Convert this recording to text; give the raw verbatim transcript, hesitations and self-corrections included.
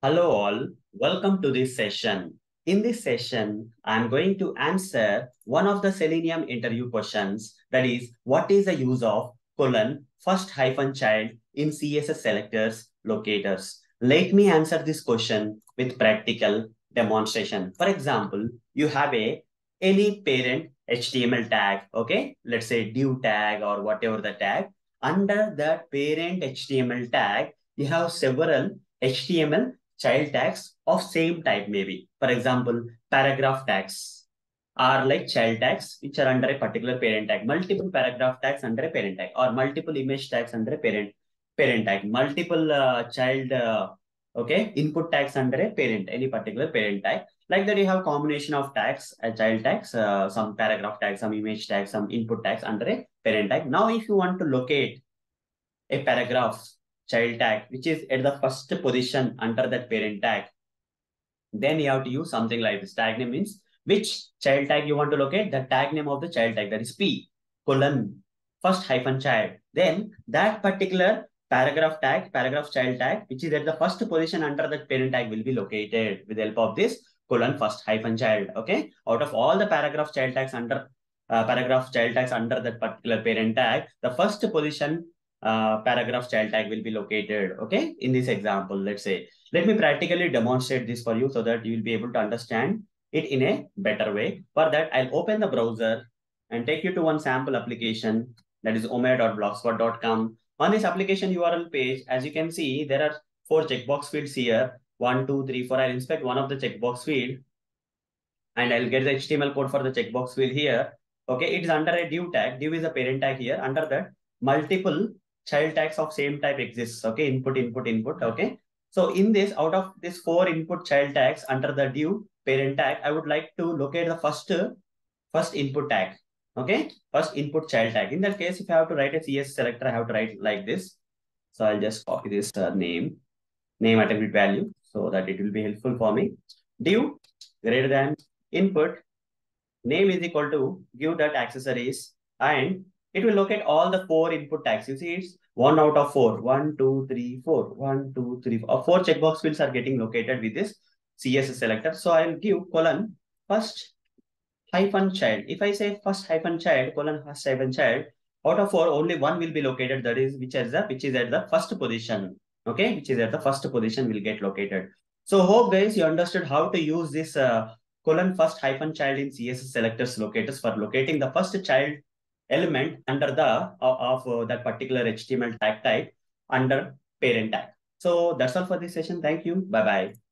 Hello all, welcome to this session. In this session, I'm going to answer one of the Selenium interview questions, that is, what is the use of colon first hyphen child in C S S selectors locators? Let me answer this question with practical demonstration. For example, you have a any parent H T M L tag, okay? Let's say div tag or whatever the tag. Under that parent H T M L tag, you have several H T M L child tags of same type maybe. For example, paragraph tags are like child tags which are under a particular parent tag, multiple paragraph tags under a parent tag, or multiple image tags under a parent parent tag, multiple uh, child uh, okay input tags under a parent, any particular parent tag. Like that you have combination of tags, uh, child tags, uh, some paragraph tags, some image tags, some input tags under a parent tag. Now if you want to locate a paragraph child tag, which is at the first position under that parent tag, then you have to use something like this. Tag name means which child tag you want to locate, the tag name of the child tag, that is P, colon, first hyphen child. Then that particular paragraph tag, paragraph child tag, which is at the first position under that parent tag will be located with the help of this colon, first hyphen child, okay? Out of all the paragraph child tags under, uh, paragraph child tags under that particular parent tag, the first position Uh, paragraph child tag will be located, okay? In this example, let's say, let me practically demonstrate this for you so that you will be able to understand it in a better way. For that, I'll open the browser and take you to one sample application, that is omea dot blogspot dot com. On this application U R L page, as you can see, there are four checkbox fields here. One, two, three, four. I'll inspect one of the checkbox field and I'll get the H T M L code for the checkbox field here. Okay, it is under a div tag. Div is a parent tag here. Under that, multiple child tags of same type exists, okay? Input, input, input, okay? So in this, out of this four input child tags under the div parent tag, I would like to locate the first, first input tag, okay? First input child tag. In that case, if I have to write a C S S selector, I have to write like this. So I'll just copy this uh, name, name attribute value, so that it will be helpful for me. Div greater than input, name is equal to, give that accessories, and it will locate all the four input tags. You see, it's one out of four. One, two, three, four. One, two, three, four. Four checkbox fields are getting located with this C S S selector. So I'll give colon first hyphen child. If I say first hyphen child, colon first hyphen child, out of four, only one will be located. That is which is the which is at the first position. Okay, which is at the first position will get located. So hope guys you understood how to use this uh, colon first hyphen child in C S S selectors locators for locating the first child element under the of, of uh, that particular H T M L tag type under parent tag. So that's all for this session. Thank you. Bye-bye.